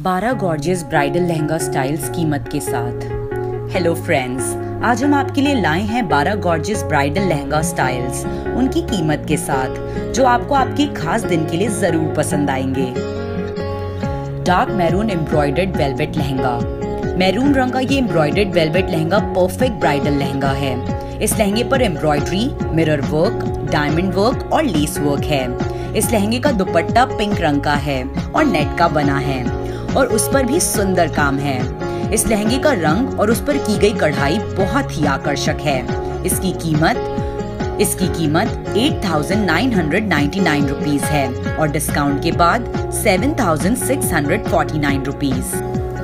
12 gorgeous bridal lehenga styles कीमत के साथ। हेलो फ्रेंड्स, आज हम आपके लिए लाए हैं 12 गॉर्जियस ब्राइडल लहंगा स्टाइल्स उनकी कीमत के साथ, जो आपको आपके खास दिन के लिए जरूर पसंद आएंगे। Dark maroon embroidered velvet lehenga. Maroon रंग का ये embroidered velvet lehenga perfect bridal lehenga है। इस लहंगे पर embroidery, mirror work, diamond work और लेस वर्क है। इस लहंगे का दुपट्टा पिंक रंग का है और नेट का बना है और उस पर भी सुंदर काम है। इस लहंगे का रंग और उस पर की गई कढ़ाई बहुत ही आकर्षक है। इसकी कीमत 8,999 रुपीस है और डिस्काउंट के बाद 7,649 रुपीस।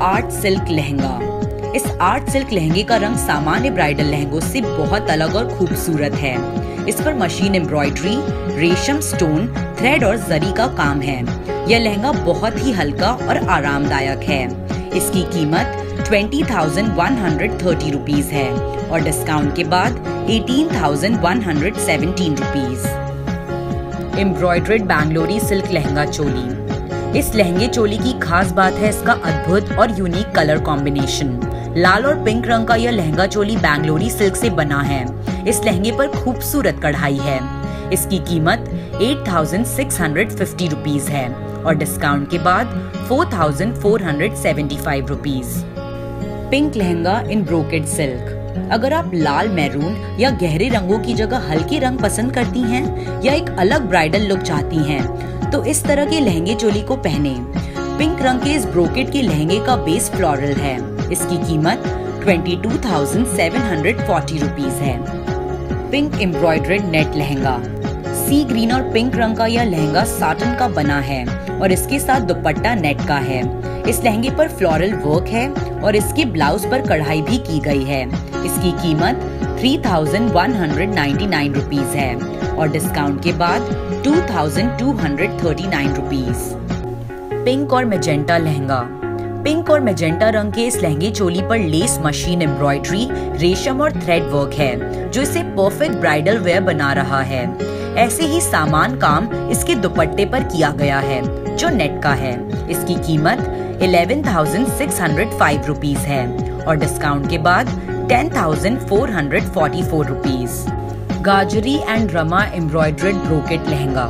Art silk lehenga. इस आर्ट सिल्क लहंगे का रंग सामान्य ब्राइडल लहंगों से बहुत अलग और खूबसूरत है। इस पर मशीन एम्ब्रॉयडरी, रेशम, स्टोन, थ्रेड और जरी का काम है। यह लहंगा बहुत ही हल्का और आरामदायक है। इसकी कीमत 20,130 रुपीस है और डिस्काउंट के बाद 18,117 rupees. Embroidered Bangalori silk lehenga choli. इस लहंगे चोली की खास बात है इसका अद्भुत और यूनिक कलर कॉम्बिनेशन। लाल और पिंक रंग का यह लहंगा चोली बैंगलोरी सिल्क से बना है। इस लहंगे पर खूबसूरत कढ़ाई है। इसकी कीमत 8,650 रुपीस है और डिस्काउंट के बाद 4,475 rupees. Pink lehenga in brocade silk. अगर आप लाल, मैरून या गहरे रंगों की जगह हल्के रंग पसंद करती हैं या एक अलग ब्राइडल लुक चाहती हैं, तो इस तरह के लहंगे चोली को पहने। पिंक रंग के इस ब्रोकेड के लहंगे का बेस फ्लोरल है। इसकी कीमत 22,740 रुपीस है। Pink embroidered net lehenga. Sea green और पिंक रंग का यह लहंगा साटन का बना है और इसके साथ दुपट्टा नेट का है। इस लहंगे पर फ्लोरल वर्क है और इसके ब्लाउज पर कढ़ाई भी की गई है। इसकी कीमत 3,199 रुपीस है और डिस्काउंट के बाद 2,239 रुपीस। पिंक और मैजेंटा लहंगा। पिंक और मैजेंटा रंग के इस लहंगे चोली पर लेस, मशीन एम्ब्रॉयडरी, रेशम और थ्रेड वर्क है, जो इसे परफेक्ट ब्राइडल वेयर बना रहा है। ऐसे ही सामान काम इसके दुपट्टे पर किया गया है, जो नेट का है। इसकी कीमत 11,605 रुपीस है और डिस्काउंट के बाद 10,444 रुपीस। गाजरी एंड रमा एम्ब्रॉयडर्ड ब्रोकेट लहंगा।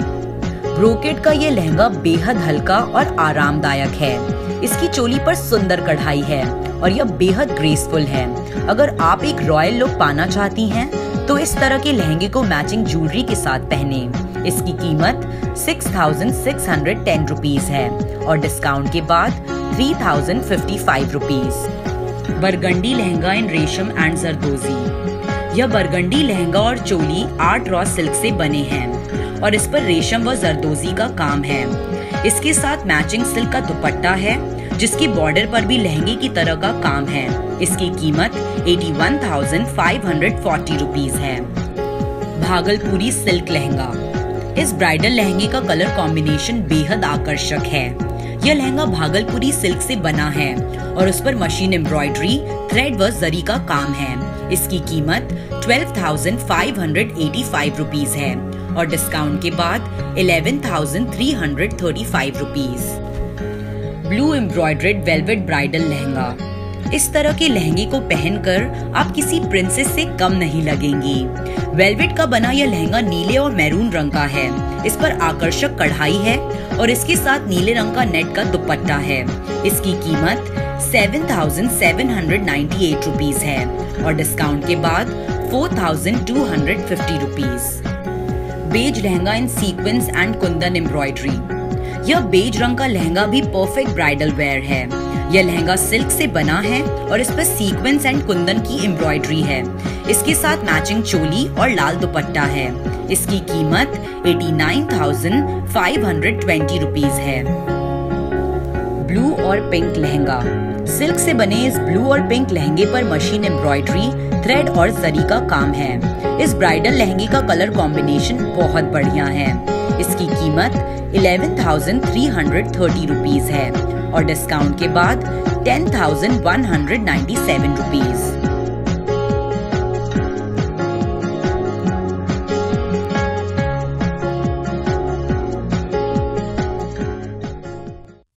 ब्रोकेट का ये लहंगा बेहद हल्का और आरामदायक है। इसकी चोली पर सुंदर कढ़ाई है और यह बेहद ग्रेसफुल है। अगर आप एक रॉयल लुक पाना चाहती हैं, तो इस तरह के लहंगे को मैचिंग ज्वेलरी के साथ पहने। इसकी कीमत 6,610 रुपीस है और डिस्काउंट के बाद 3,055 रुपीस। बरगंडी लहंगा इन रेशम एंड जरदोजी। यह बरगंडी लहंगा और चोली आर्ट रॉ सिल्क से बने हैं और इस पर रेशम व जरदोजी का काम है। इसके साथ मैचिंग सिल्क का दुपट्टा है, जिसकी बॉर्डर पर भी लहंगे की तरह का काम है। इसकी कीमत 81,540 रुपीस है। भागलपुरी सिल्क लहंगा। इस ब्राइडल लहंगे का कलर कॉम्बिनेशन बेहद आकर्षक है। यह लहंगा भागलपुरी सिल्क से बना है और उस पर मशीन एम्ब्रॉयडरी, थ्रेड व जरी का काम है। इसकी कीमत 12,585 रुपीस है और डिस्काउंट के बाद 11,335 rupees. Blue embroidered velvet bridal lehenga. इस तरह के लहंगे को पहनकर आप किसी प्रिंसेस से कम नहीं लगेंगी। वेलवेट का बना यह लहंगा नीले और मैरून रंग का है। इस पर आकर्षक कढ़ाई है और इसके साथ नीले रंग का नेट का दुपट्टा है। इसकी कीमत 7,798 रुपीस है और डिस्काउंट के बाद 4,250 rupees. Beige lehenga in sequence and kundan embroidery. यह बेज रंग का लहंगा भी परफेक्ट ब्राइडल वेयर है। यह लहंगा सिल्क से बना है और इस पर सीक्वेंस एंड कुंदन की एम्ब्रॉयडरी है। इसके साथ मैचिंग चोली और लाल दुपट्टा है। इसकी कीमत 89,520 रुपीस है। ब्लू और पिंक लहंगा। सिल्क से बने इस ब्लू और पिंक लहंगे पर मशीन एम्ब्रॉयडरी, थ्रेड और जरी का काम है। इस ब्राइडल लहंगे का कलर कॉम्बिनेशन बहुत बढ़िया है। इसकी कीमत 11,330 रुपीस है और डिस्काउंट के बाद 10,197 रुपीस।